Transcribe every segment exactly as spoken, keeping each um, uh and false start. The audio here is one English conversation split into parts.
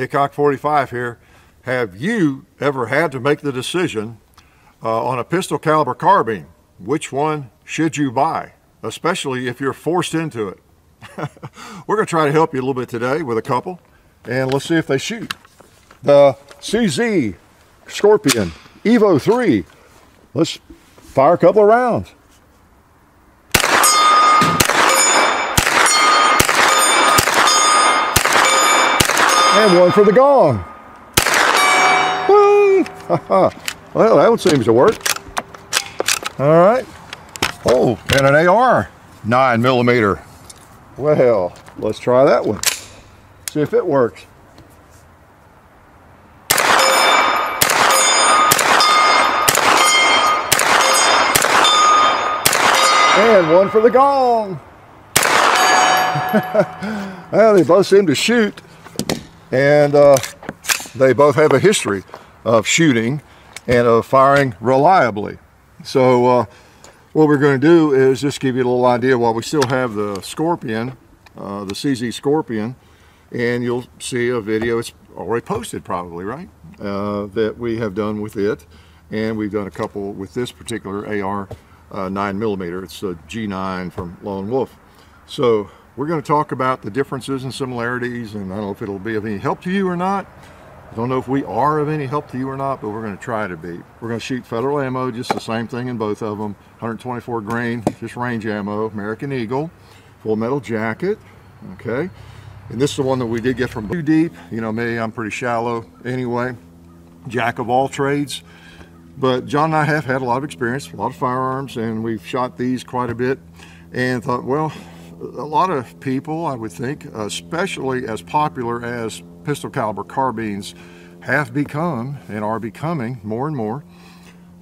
Hickok forty-five here. Have you ever had to make the decision uh, on a pistol caliber carbine? Which one should you buy, especially if you're forced into it? We're going to try to help you a little bit today with a couple, and let's see if they shoot. The C Z Scorpion E V O three. Let's fire a couple of rounds. And one for the gong. Well, that one seems to work. All right. Oh, and an A R nine millimeter. Well, let's try that one. See if it works. And one for the gong. Well, they both seem to shoot. And uh, they both have a history of shooting and of firing reliably. So uh, what we're going to do is just give you a little idea while we still have the Scorpion, uh, the C Z Scorpion, and you'll see a video, it's already posted probably, right? Uh, that we have done with it. And we've done a couple with this particular A R nine millimeter. Uh, it's a G nine from Lone Wolf. So we're going to talk about the differences and similarities, and I don't know if it'll be of any help to you or not. I don't know if we are of any help to you or not, but we're going to try to be. We're going to shoot Federal ammo, just the same thing in both of them. one twenty-four grain, just range ammo, American Eagle, full metal jacket, okay? And this is the one that we did get from Too Deep. You know me, I'm pretty shallow anyway. Jack of all trades. But John and I have had a lot of experience, a lot of firearms, and we've shot these quite a bit, and thought, well, a lot of people, I would think, especially as popular as pistol caliber carbines have become and are becoming more and more,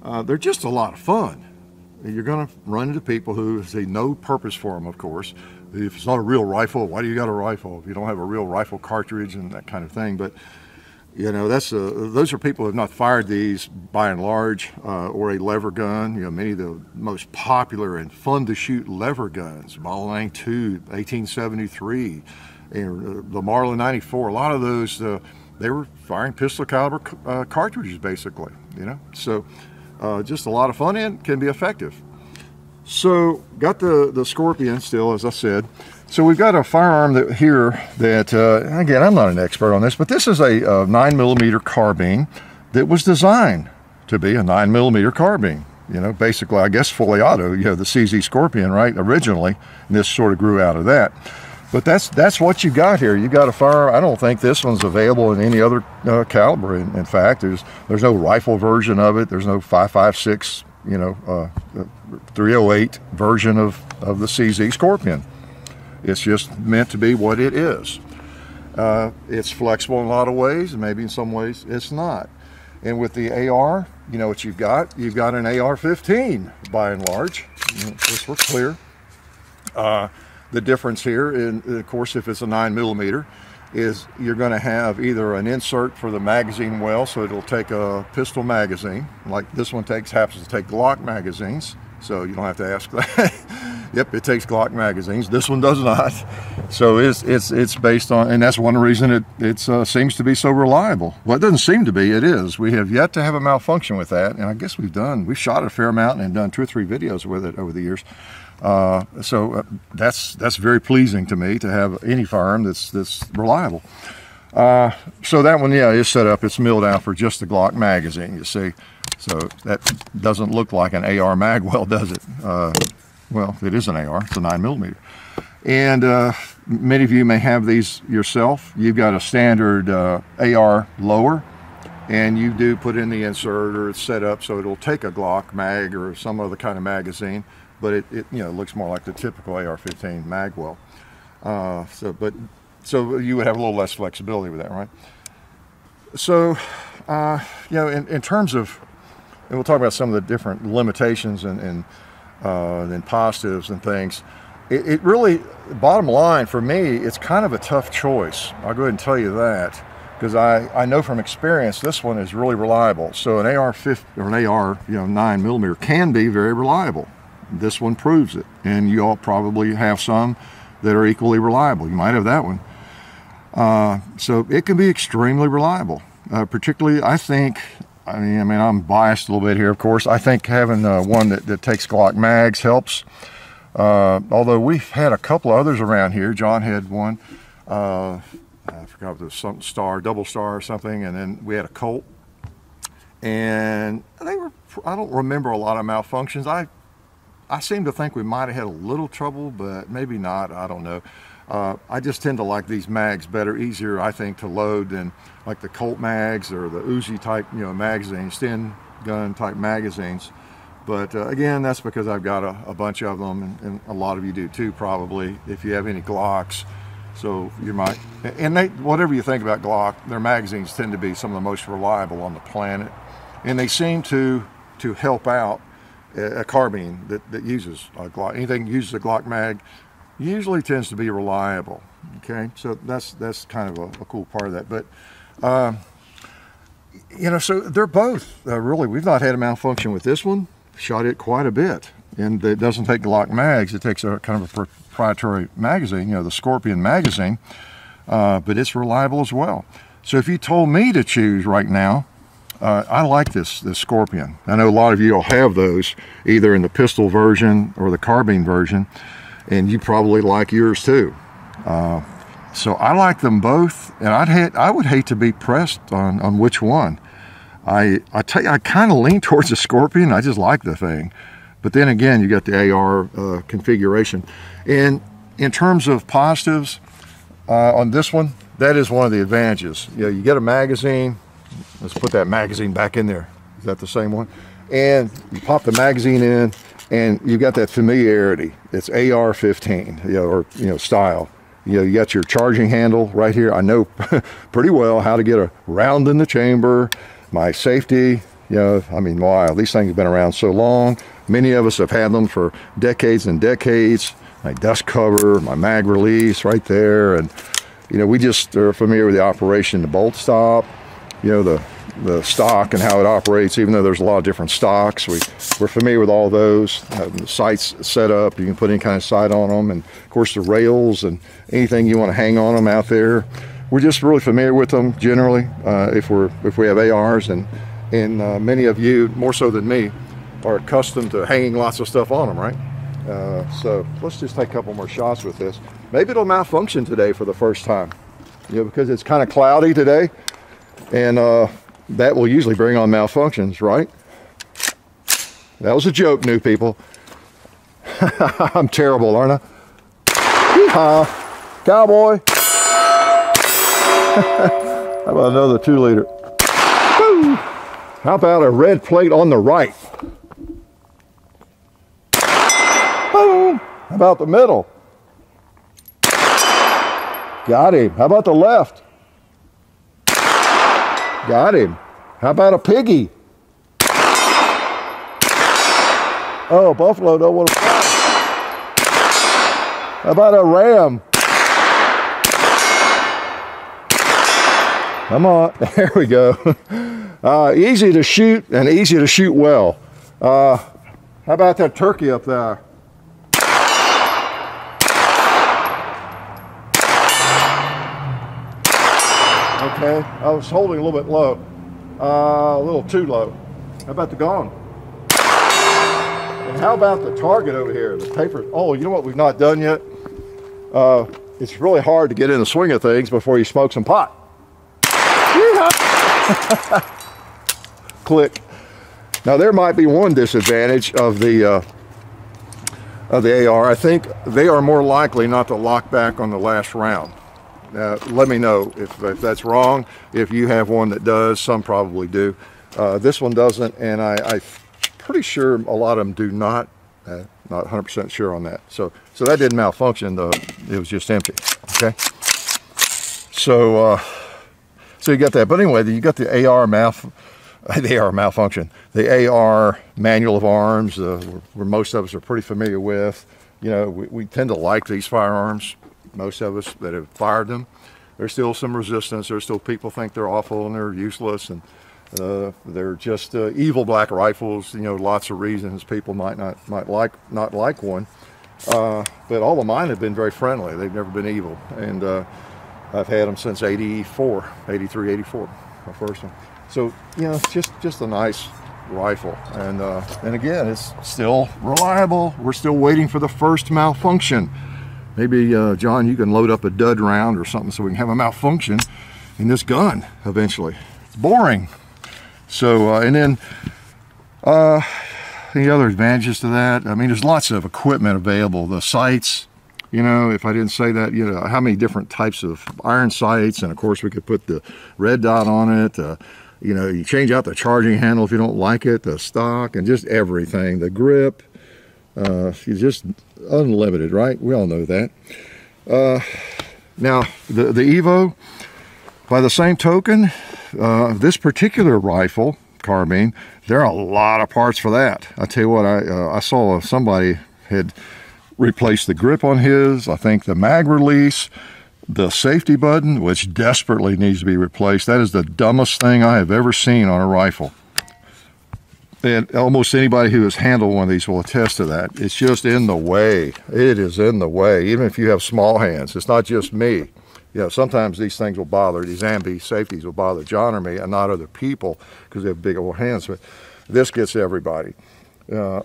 uh, they're just a lot of fun. You're going to run into people who see no purpose for them, of course. If it's not a real rifle, why do you got a rifle if you don't have a real rifle cartridge and that kind of thing? But you know, that's a, those are people who have not fired these by and large, uh, or a lever gun. You know, many of the most popular and fun to shoot lever guns, Model ninety-two, eighteen seventy-three, and the Marlin ninety-four. A lot of those, uh, they were firing pistol caliber uh, cartridges, basically. You know, so uh, just a lot of fun and can be effective. So got the the Scorpion still, as I said. So we've got a firearm that here that, uh, again, I'm not an expert on this, but this is a uh, nine millimeter carbine that was designed to be a nine millimeter carbine. You know, basically, I guess, fully auto, you know, the C Z Scorpion, right, originally, and this sort of grew out of that. But that's that's what you got here. You got a firearm. I don't think this one's available in any other uh, caliber. In, in fact, there's, there's no rifle version of it. There's no five five six, you know, uh, three oh eight version of, of the C Z Scorpion. It's just meant to be what it is. Uh, it's flexible in a lot of ways, and maybe in some ways it's not. And with the A R, you know what you've got? You've got an A R fifteen, by and large. This we're clear. Uh, the difference here, in, of course, if it's a nine millimeter, is you're going to have either an insert for the magazine well, so it'll take a pistol magazine, like this one takes happens to take Glock magazines, so you don't have to ask that. Yep, it takes Glock magazines. This one does not. So it's it's it's based on, and that's one reason it it's, uh, seems to be so reliable. Well, it doesn't seem to be. It is. We have yet to have a malfunction with that, and I guess we've done. We've shot a fair amount and done two or three videos with it over the years. Uh, so uh, that's that's very pleasing to me to have any firearm that's that's reliable. Uh, so that one, yeah, is set up. It's milled out for just the Glock magazine. You see, so that doesn't look like an A R mag well, does it? Uh, Well, it is an A R, it's a nine millimeter. And uh, many of you may have these yourself. You've got a standard uh, A R lower, and you do put in the insert, or it's set up so it'll take a Glock mag or some other kind of magazine, but it, it you know, looks more like the typical A R fifteen magwell. Uh, so, but, so you would have a little less flexibility with that, right? So, uh, you know, in, in terms of, and we'll talk about some of the different limitations and, and Uh, and then positives and things. It, it really, bottom line for me, it's kind of a tough choice. I'll go ahead and tell you that, because I, I know from experience this one is really reliable. So an A R fifteen or an A R, you know, nine millimeter can be very reliable. This one proves it, and you all probably have some that are equally reliable. You might have that one. Uh, so it can be extremely reliable. Uh, particularly, I think, I mean, I mean, I'm biased a little bit here, of course. I think having uh, one that, that takes Glock mags helps. Uh, although we've had a couple of others around here. John had one. Uh, I forgot if it was some star, double star or something. And then we had a Colt. And they were, I don't remember a lot of malfunctions. I, I seem to think we might have had a little trouble, but maybe not. I don't know. Uh, I just tend to like these mags better, easier, I think, to load than like the Colt mags or the Uzi type, you know, magazines, thin gun type magazines. But uh, again, that's because I've got a, a bunch of them, and, and a lot of you do too, probably, if you have any Glocks. So you might, and they, whatever you think about Glock, their magazines tend to be some of the most reliable on the planet. And they seem to, to help out a, a carbine that, that uses a Glock. Anything that uses a Glock mag usually tends to be reliable, okay? So that's that's kind of a, a cool part of that. But, uh, you know, so they're both, uh, really, we've not had a malfunction with this one. Shot it quite a bit. And it doesn't take Glock mags. It takes a kind of a proprietary magazine, you know, the Scorpion magazine. Uh, but it's reliable as well. So if you told me to choose right now, Uh, I like this, this Scorpion. I know a lot of you will have those, either in the pistol version or the carbine version, and you probably like yours too. Uh, so I like them both, and I'd hate, I would hate to be pressed on, on which one. I, I tell you, I kind of lean towards the Scorpion. I just like the thing. But then again, you got the A R uh, configuration. And in terms of positives uh, on this one, that is one of the advantages. You know, you get a magazine. Let's put that magazine back in there. Is that the same one? And you pop the magazine in, and you've got that familiarity. It's A R fifteen, you know, or you know, style. You know, you got your charging handle right here. I know pretty well how to get a round in the chamber. My safety, you know, I mean, wow, these things have been around so long. Many of us have had them for decades and decades. My dust cover, my mag release right there, and you know, we just are familiar with the operation, the bolt stop. You know, the, the stock and how it operates, even though there's a lot of different stocks. We, we're familiar with all those. Uh, the sights set up, you can put any kind of sight on them. And of course the rails and anything you want to hang on them out there. We're just really familiar with them generally, uh, if, we're, if we have A Rs. And, and uh, many of you, more so than me, are accustomed to hanging lots of stuff on them, right? Uh, so let's just take a couple more shots with this. Maybe it'll malfunction today for the first time. You know, because it's kind of cloudy today. And uh, that will usually bring on malfunctions, right? That was a joke, new people. I'm terrible, aren't I? Yee-haw! Cowboy! How about another two liter? Woo! How about a red plate on the right? Woo! How about the middle? Got him. How about the left? Got him. How about a piggy? Oh, buffalo don't want to fly. How about a ram? Come on. There we go. Uh, easy to shoot and easy to shoot well. Uh, how about that turkey up there? Okay, I was holding a little bit low, uh, a little too low. How about the gone? And how about the target over here, the paper? Oh, you know what we've not done yet? Uh, it's really hard to get in the swing of things before you smoke some pot. Click. Now there might be one disadvantage of the, uh, of the A R. I think they are more likely not to lock back on the last round. Uh, let me know if, if that's wrong. If you have one that does, some probably do. Uh, this one doesn't, and I, I'm pretty sure a lot of them do not. Uh, not one hundred percent sure on that. So, so that didn't malfunction, though. It was just empty. Okay. So, uh, so you got that. But anyway, you got the A R malf, the A R malfunction, the A R manual of arms, uh, where most of us are pretty familiar with. You know, we, we tend to like these firearms. Most of us that have fired them, there's still some resistance. There's still people think they're awful and they're useless, and uh, they're just uh, evil black rifles. You know, lots of reasons people might not might like not like one. Uh, but all of mine have been very friendly. They've never been evil, and uh, I've had them since eighty-four, eighty-three, eighty-four, my first one. So, you know, it's just, just a nice rifle. And, uh, and again, it's still reliable. We're still waiting for the first malfunction. Maybe, uh, John, you can load up a dud round or something so we can have a malfunction in this gun eventually. It's boring. So, uh, and then uh, the other advantages to that, I mean, there's lots of equipment available. The sights, you know, if I didn't say that, you know, how many different types of iron sights, and of course we could put the red dot on it. Uh, you know, you change out the charging handle if you don't like it, the stock, and just everything. The grip, uh, it's just unlimited, right? We all know that. Uh, now, the, the Evo, by the same token, uh, this particular rifle, carbine, there are a lot of parts for that. I tell you what, I, uh, I saw somebody had replaced the grip on his, I think the mag release, the safety button, which desperately needs to be replaced. That is the dumbest thing I have ever seen on a rifle. And almost anybody who has handled one of these will attest to that. It's just in the way. It is in the way, even if you have small hands. It's not just me. You know, sometimes these things will bother, these ambi safeties will bother John or me and not other people because they have big old hands, but this gets everybody. Uh,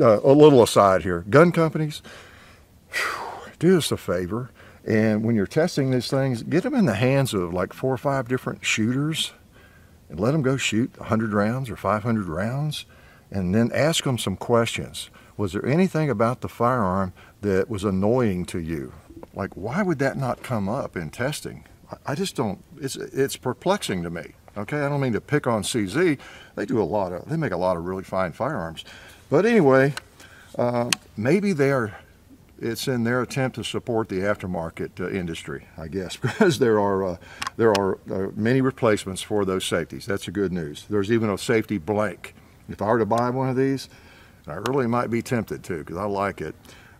uh, a little aside here, gun companies, whew, do us a favor. And when you're testing these things, get them in the hands of like four or five different shooters and let them go shoot a hundred rounds or five hundred rounds, and then ask them some questions. Was there anything about the firearm that was annoying to you? Like, why would that not come up in testing? I just don't, it's, it's perplexing to me, okay? I don't mean to pick on C Z. They do a lot of, they make a lot of really fine firearms. But anyway, uh, maybe they are, it's in their attempt to support the aftermarket uh, industry, I guess, because there are, uh, there are uh, many replacements for those safeties. That's the good news. There's even a safety blank. If I were to buy one of these, I really might be tempted to, because I like it.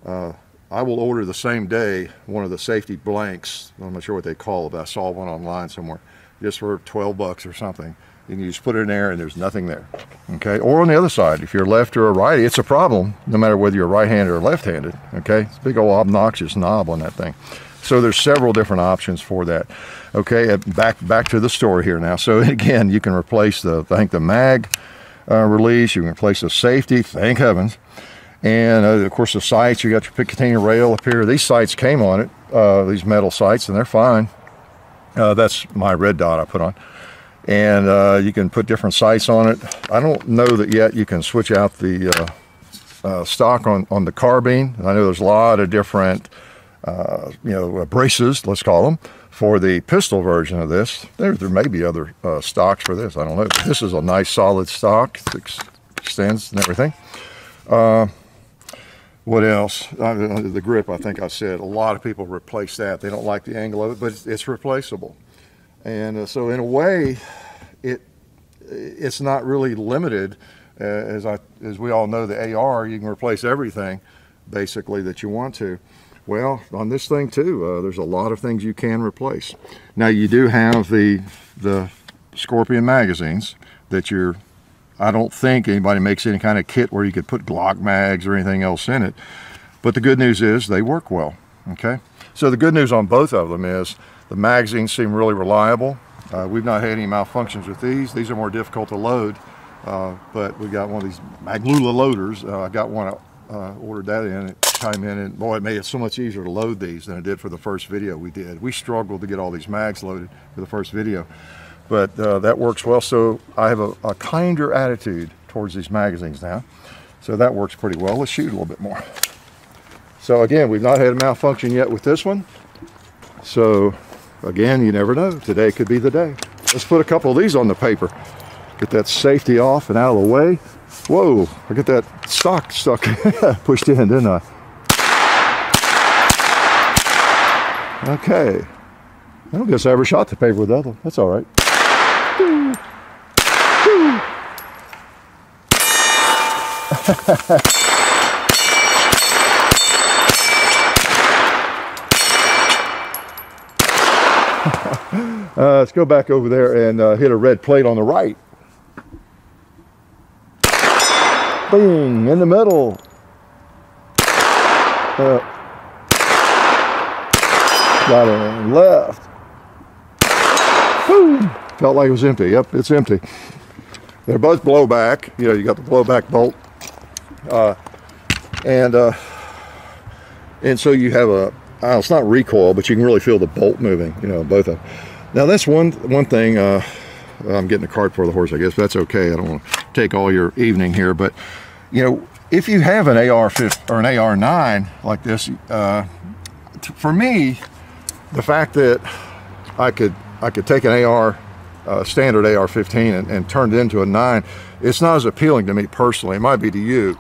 Uh, I will order the same day one of the safety blanks. I'm not sure what they call it, but I saw one online somewhere, just for twelve bucks or something. And you just put it in there and there's nothing there, okay? Or on the other side, if you're left or a righty, it's a problem, no matter whether you're right-handed or left-handed, okay? It's a big old obnoxious knob on that thing. So there's several different options for that, okay? Back back to the story here now. So again, you can replace the, I think the mag uh, release, you can replace the safety, thank heavens. And uh, of course the sights, you got your Picatinny rail up here. These sights came on it, uh, these metal sights, and they're fine. Uh, that's my red dot I put on. And uh, you can put different sights on it. I don't know that yet you can switch out the uh, uh, stock on, on the carbine. I know there's a lot of different, uh, you know, braces, let's call them, for the pistol version of this. There, there may be other uh, stocks for this, I don't know. But this is a nice solid stock, it extends and everything. Uh, What else? Uh, the grip, I think I said, a lot of people replace that. They don't like the angle of it, but it's, it's replaceable. And uh, so in a way, it it's not really limited. Uh, as, I, as we all know, the A R, you can replace everything, basically, that you want to. Well, on this thing, too, uh, there's a lot of things you can replace. Now, you do have the, the Scorpion magazines that you're... I don't think anybody makes any kind of kit where you could put Glock mags or anything else in it. But the good news is they work well, okay? So the good news on both of them is the magazines seem really reliable. Uh, we've not had any malfunctions with these. These are more difficult to load, uh, but we got one of these Maglula loaders. Uh, I got one, I uh, ordered that in, it came in, and boy, it made it so much easier to load these than it did for the first video we did. We struggled to get all these mags loaded for the first video. But uh, that works well, so I have a, a kinder attitude towards these magazines now. So that works pretty well. Let's shoot a little bit more. So again, we've not had a malfunction yet with this one. So again, you never know. Today could be the day. Let's put a couple of these on the paper. Get that safety off and out of the way. Whoa, I got that stock stuck, pushed in, didn't I? Okay. I don't guess I ever shot the paper with the other. That's all right. uh, let's go back over there and uh, hit a red plate on the right. Bing! In the middle. Uh, Right and left. Boom. Felt like it was empty. Yep, it's empty. They're both blowback. You know, you got the blowback bolt. Uh, and uh, and so you have a, oh, it's not recoil, but you can really feel the bolt moving, you know, both of them. Now that's one, one thing, uh, I'm getting the cart for the horse, I guess. That's okay. I don't want to take all your evening here, but you know, if you have an A R five or an A R nine like this, uh, for me, the fact that I could I could take an A R, uh, standard A R fifteen and, and turn it into a nine, it's not as appealing to me personally. It might be to you.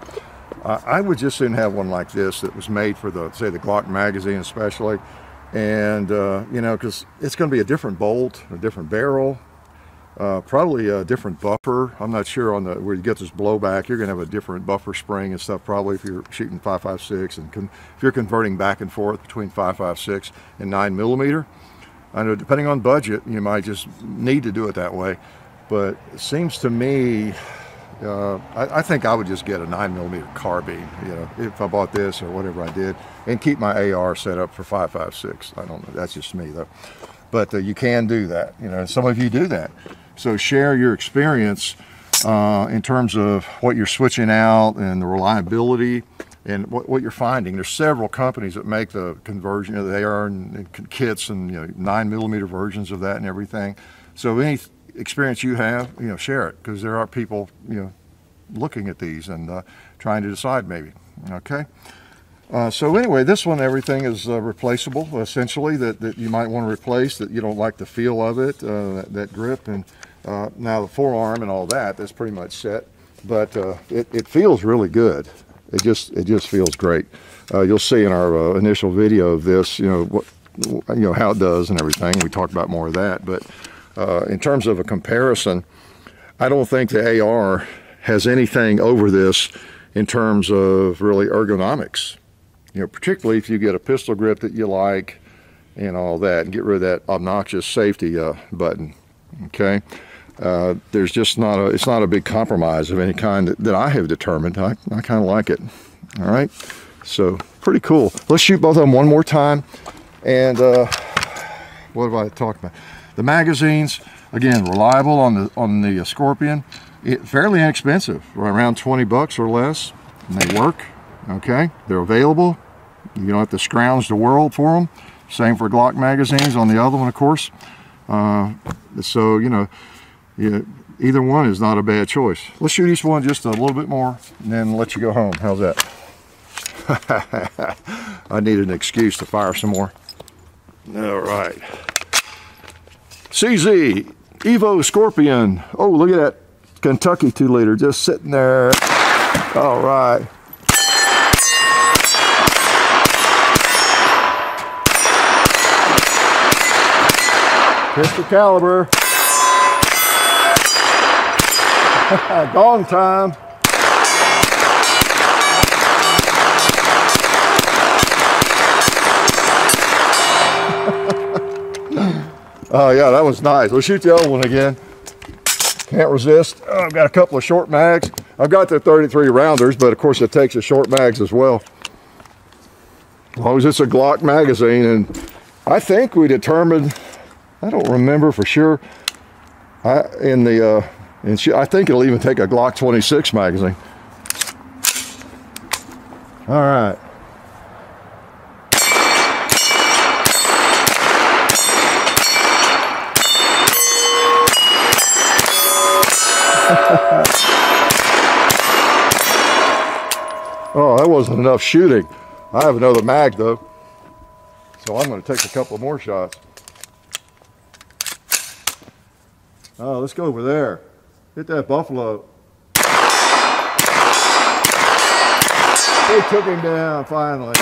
Uh, I would just soon have one like this that was made for the, say, the Glock magazine especially, and uh, you know, because it's going to be a different bolt, a different barrel, uh, probably a different buffer. I'm not sure on the where you get this blowback. You're going to have a different buffer spring and stuff probably if you're shooting five five six, and con if you're converting back and forth between five five six and nine millimeter. I know, depending on budget, you might just need to do it that way, but it seems to me, uh, I, I think I would just get a nine millimeter carbine, you know, if I bought this or whatever I did, and keep my A R set up for five five six. I don't know, that's just me though. But uh, you can do that, you know, and some of you do that. So share your experience uh, in terms of what you're switching out and the reliability and what, what you're finding. There's several companies that make the conversion of the A R and, and kits and, you know, nine millimeter versions of that and everything. So any experience you have, you know, share it, because there are people, you know, looking at these and uh, trying to decide maybe. Okay. Uh, so anyway, this one, everything is uh, replaceable, essentially, that, that you might want to replace, that you don't like the feel of it, uh, that, that grip. And uh, now the forearm and all that, that's pretty much set. But uh, it, it feels really good. It just it just feels great. Uh, you'll see in our uh, initial video of this, you know, what, you know, how it does and everything. We talked about more of that. But uh, in terms of a comparison, I don't think the A R has anything over this in terms of really ergonomics. You know, particularly if you get a pistol grip that you like and all that, and get rid of that obnoxious safety uh, button. Okay, uh, there's just not a, it's not a big compromise of any kind that, that I have determined. I, I kind of like it. All right, so pretty cool. Let's shoot both of them one more time. And uh, what have I talked about? The magazines, again, reliable on the on the uh, Scorpion. It fairly inexpensive, right around twenty bucks or less, and they work. Okay, they're available. You don't have to scrounge the world for them. Same for Glock magazines on the other one, of course. Uh, so, you know, you, either one is not a bad choice. Let's shoot each one just a little bit more and then let you go home. How's that? I need an excuse to fire some more. All right. C Z Evo Scorpion. Oh, look at that Kentucky two liter just sitting there. All right. Pistol caliber. Gong time. Oh yeah, that was nice. We'll shoot the other one again. Can't resist. Oh, I've got a couple of short mags. I've got the thirty-three rounders, but of course it takes the short mags as well. As long as it's a Glock magazine, and I think we determined, I don't remember for sure. I in the uh, and I think it'll even take a Glock twenty-six magazine. All right. Oh, that wasn't enough shooting. I have another mag though, so I'm going to take a couple more shots. Oh, let's go over there. Hit that buffalo. They took him down finally.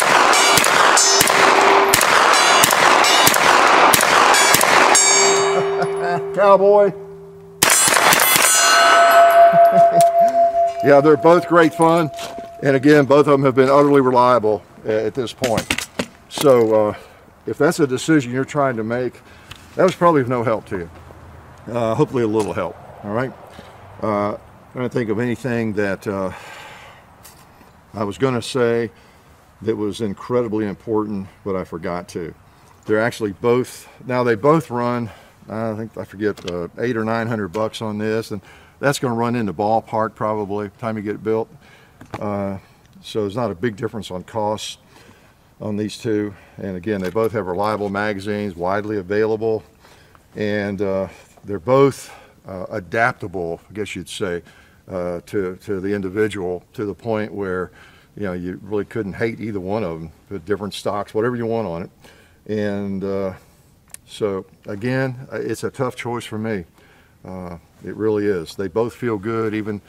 Cowboy. Yeah, they're both great fun. And again, both of them have been utterly reliable at this point. So uh, if that's a decision you're trying to make, that was probably of no help to you. Uh, hopefully a little help. All right, uh, I'm trying to think of anything that uh, I was going to say that was incredibly important, but I forgot to. They're actually both, now they both run, I think, I forget, uh, eight or nine hundred bucks on this, and that's going to run into ballpark probably time you get it built. Uh, so there's not a big difference on cost on these two. And again, they both have reliable magazines, widely available, and uh, they're both uh, adaptable, I guess you'd say, uh, to, to the individual, to the point where, you know, you really couldn't hate either one of them. Put different stocks, whatever you want on it. And uh, so again, it's a tough choice for me. Uh, it really is. They both feel good, even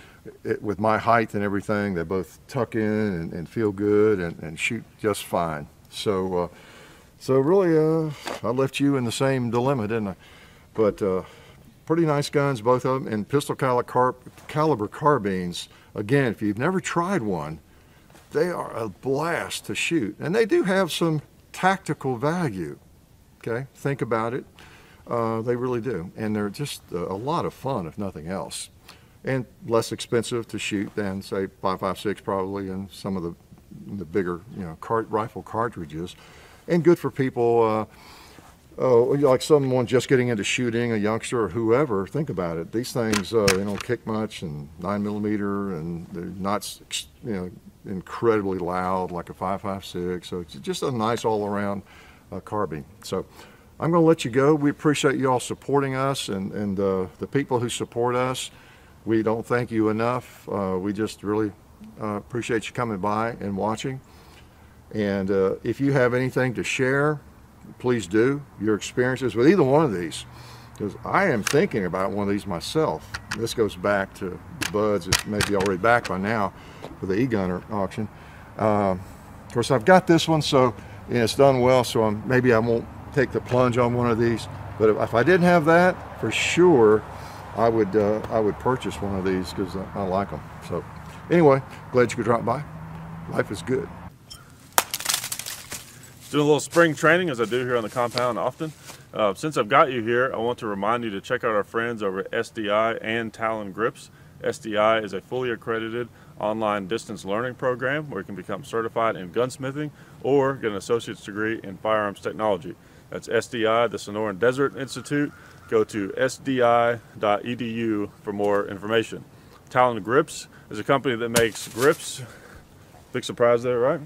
it, with my height and everything. They both tuck in and, and feel good and, and shoot just fine. So, uh, so really, uh, I left you in the same dilemma, didn't I? But uh, pretty nice guns, both of them, and pistol caliber carbines. Again, if you've never tried one, they are a blast to shoot, and they do have some tactical value. Okay, think about it. Uh, they really do, and they're just a lot of fun, if nothing else, and less expensive to shoot than, say, five five six probably, and some of the the bigger, you know, cart rifle cartridges, and good for people. Uh, oh, like someone just getting into shooting, a youngster or whoever. Think about it. These things uh, they don't kick much, and nine millimeter, and they're not, you know, incredibly loud like a five five six. So it's just a nice all-around uh, carbine. So I'm going to let you go. We appreciate you all supporting us, and, and uh, the people who support us, we don't thank you enough. Uh, we just really uh, appreciate you coming by and watching. And uh, if you have anything to share, please do, your experiences with either one of these, because I am thinking about one of these myself. This goes back to Bud's, it may be already back by now, for the e-gunner auction. Um, of course, I've got this one, so, and it's done well, so I'm, maybe I won't take the plunge on one of these, but if, if I didn't have that, for sure I would uh, I would purchase one of these, because I, I like them. So anyway, glad you could drop by. Life is good. Doing a little spring training, as I do here on the compound often. Uh, since I've got you here, I want to remind you to check out our friends over at S D I and Talon Grips. S D I is a fully accredited online distance learning program where you can become certified in gunsmithing or get an associate's degree in firearms technology. That's S D I, the Sonoran Desert Institute. Go to S D I dot E D U for more information. Talon Grips is a company that makes grips. Big surprise there, right?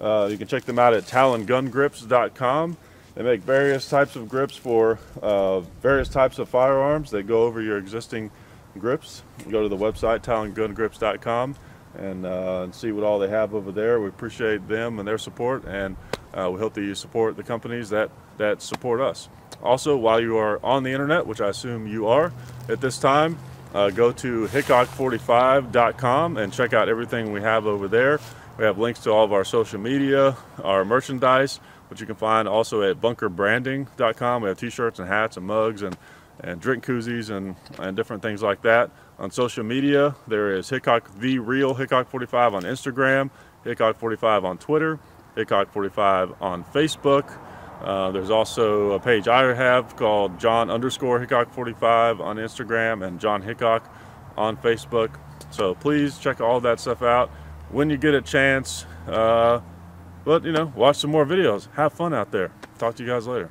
Uh, you can check them out at talon gun grips dot com. They make various types of grips for uh, various types of firearms. They go over your existing grips. Go to the website talon gun grips dot com and, uh, and see what all they have over there. We appreciate them and their support, and uh, we hope that you support the companies that, that support us. Also, while you are on the internet, which I assume you are at this time, uh, go to Hickok forty-five dot com and check out everything we have over there. We have links to all of our social media, our merchandise, which you can find also at bunker branding dot com. We have t-shirts and hats and mugs and, and drink koozies and, and different things like that. On social media, there is Hickok, the real Hickok forty-five on Instagram, Hickok forty-five on Twitter, Hickok forty-five on Facebook. Uh, there's also a page I have called John underscore Hickok forty-five on Instagram and John Hickok on Facebook. So please check all that stuff out when you get a chance. Uh, but, you know, watch some more videos. Have fun out there. Talk to you guys later.